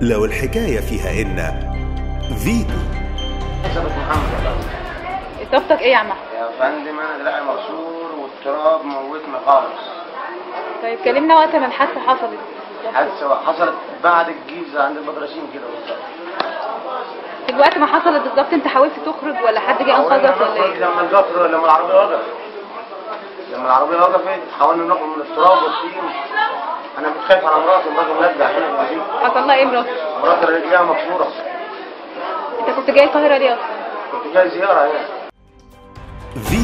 لو الحكاية فيها إن فيتو حسبت محمد. إصابتك إيه يا عم أحمد؟ يا فندم أنا دراعي مكسور والتراب موتني خالص. طيب كلمنا وقت ما الحادثة حصلت. الحادثة حصلت بعد الجيزة عند البدرشين كده بالظبط. طب وقت ما حصلت بالظبط أنت حاولت تخرج ولا حد جه أنقذك ولا إيه؟ لما العربية وقفت. حاولنا نخرج من التراب والطين. أنا كنت خايف على مراتي ومراته هنا في الجيزة. حصل لها إيه مراتي؟ مراتي رجليها مكسورة. أنت كنت جاي القاهرة ليه أصلا؟ كنت جاي زيارة هنا.